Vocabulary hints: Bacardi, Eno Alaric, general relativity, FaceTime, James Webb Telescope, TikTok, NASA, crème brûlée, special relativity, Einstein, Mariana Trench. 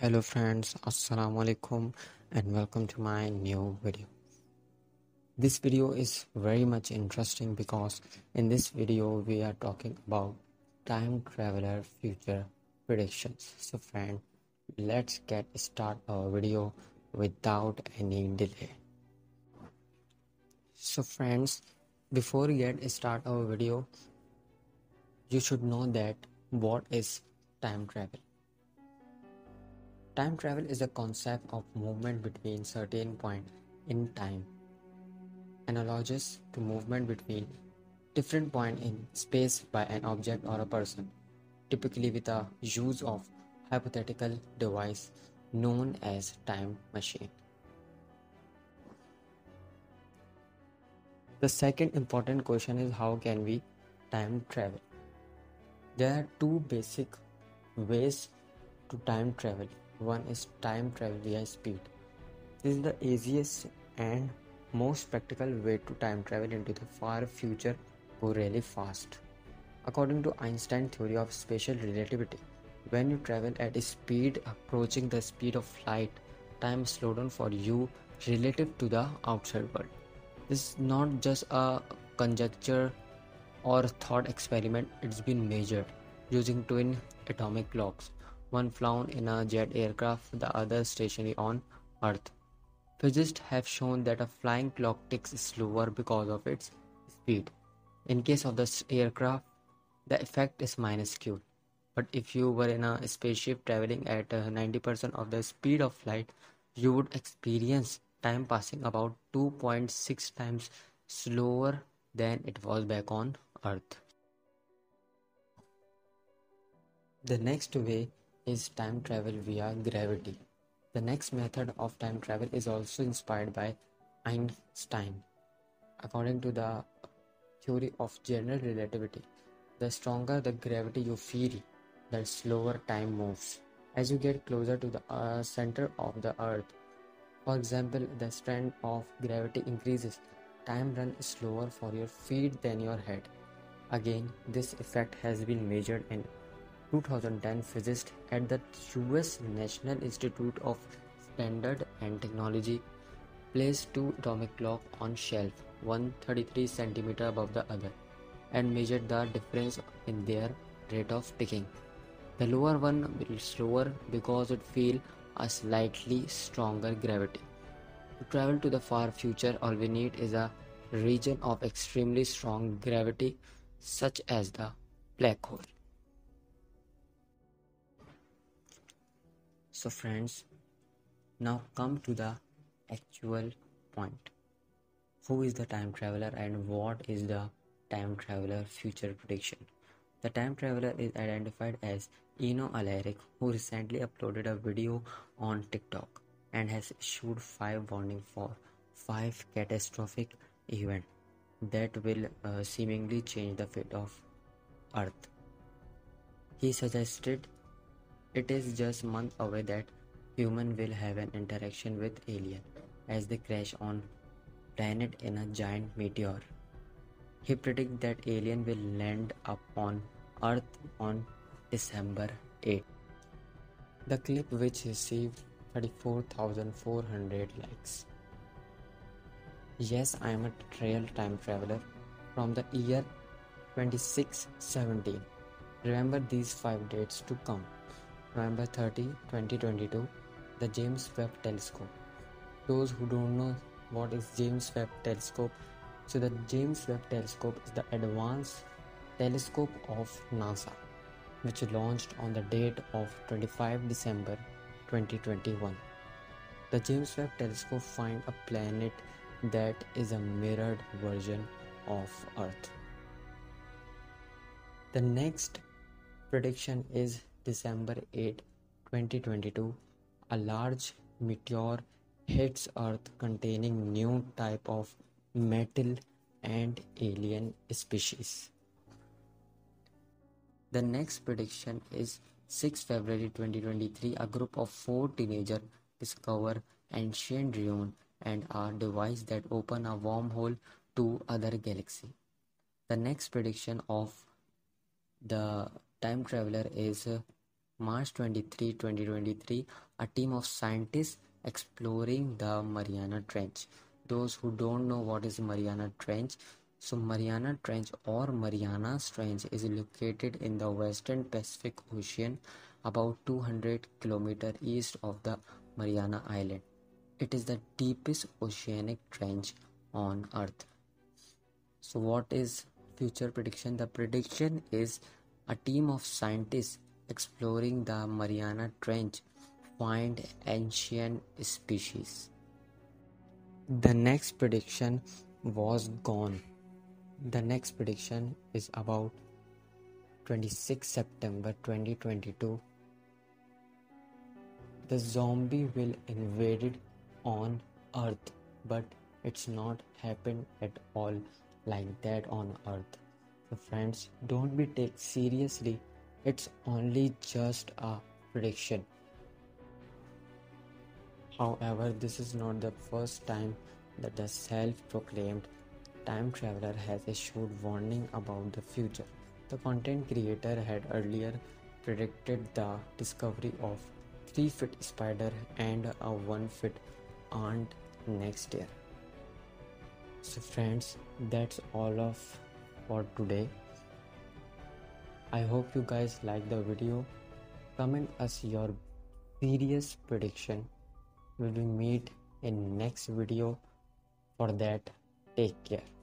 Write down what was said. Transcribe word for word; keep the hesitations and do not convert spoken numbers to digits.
Hello friends, assalamu alaikum and welcome to my new video. This video is very much interesting because in this video we are talking about time traveler future predictions. So friend, let's get start our video without any delay. So friends, before we get start our video, you should know that what is time travel. Time travel is a concept of movement between certain points in time, analogous to movement between different points in space by an object or a person, typically with a use of hypothetical device known as time machine. The second important question is, how can we time travel? There are two basic ways to time travel. One is time travel via speed. This is the easiest and most practical way to time travel into the far future or really fast. According to Einstein's theory of special relativity, when you travel at a speed approaching the speed of light, time slows down for you relative to the outside world. This is not just a conjecture or thought experiment, it's been measured using twin atomic clocks, one flown in a jet aircraft, the other stationary on Earth. Physicists have shown that a flying clock ticks slower because of its speed. In case of the aircraft, the effect is minuscule. But if you were in a spaceship traveling at ninety percent of the speed of light, you would experience time passing about two point six times slower than it was back on Earth. The next way is time travel via gravity. The next method of time travel is also inspired by Einstein. According to the theory of general relativity, the stronger the gravity you feel, the slower time moves as you get closer to the uh, center of the Earth. For example, the strength of gravity increases, time runs slower for your feet than your head. Again, this effect has been measured in two thousand ten, physicists at the U S National Institute of Standard and Technology placed two atomic clocks on shelf, one thirty-three centimeters above the other, and measured the difference in their rate of ticking. The lower one will slower because it feels a slightly stronger gravity. To travel to the far future, all we need is a region of extremely strong gravity, such as the black hole. So friends, now come to the actual point. Who is the time traveler and what is the time traveler future prediction? The time traveler is identified as Eno Alaric, who recently uploaded a video on TikTok and has issued five warnings for five catastrophic events that will uh, seemingly change the fate of Earth. He suggested it is just months away that human will have an interaction with alien as they crash on planet in a giant meteor. He predicted that alien will land upon Earth on December eighth. The clip, which received thirty-four thousand four hundred likes. Yes, I am a real time traveler from the year twenty-six seventeen. Remember these five dates to come. November thirtieth twenty twenty-two, the James Webb Telescope. Those who don't know what is James Webb Telescope, so the James Webb Telescope is the advanced telescope of NASA, which launched on the date of twenty-fifth December twenty twenty-one. The James Webb Telescope finds a planet that is a mirrored version of Earth. The next prediction is December eighth twenty twenty-two, a large meteor hits Earth containing new type of metal and alien species. The next prediction is sixth February twenty twenty-three, a group of four teenagers discover ancient ruins and a device that open a wormhole to other galaxy. The next prediction of the time traveler is March twenty-third, twenty twenty-three, a team of scientists exploring the Mariana Trench. Those who don't know what is Mariana Trench, so Mariana Trench or Mariana Trench is located in the Western Pacific Ocean, about two hundred kilometers east of the Mariana Island. It is the deepest oceanic trench on Earth. So what is future prediction? The prediction is a team of scientists exploring the Mariana Trench find ancient species. The next prediction was gone. The next prediction is about twenty-sixth of September twenty twenty-two. The zombie will invaded on Earth, but it's not happened at all like that on Earth. So friends, don't be take seriously. It's only just a prediction. However, this is not the first time that the self-proclaimed time traveler has issued warning about the future. The content creator had earlier predicted the discovery of three foot spider and a one foot ant next year. So friends, that's all of for today. I hope you guys like the video. Comment us your serious prediction. We will meet in next video. For that, take care.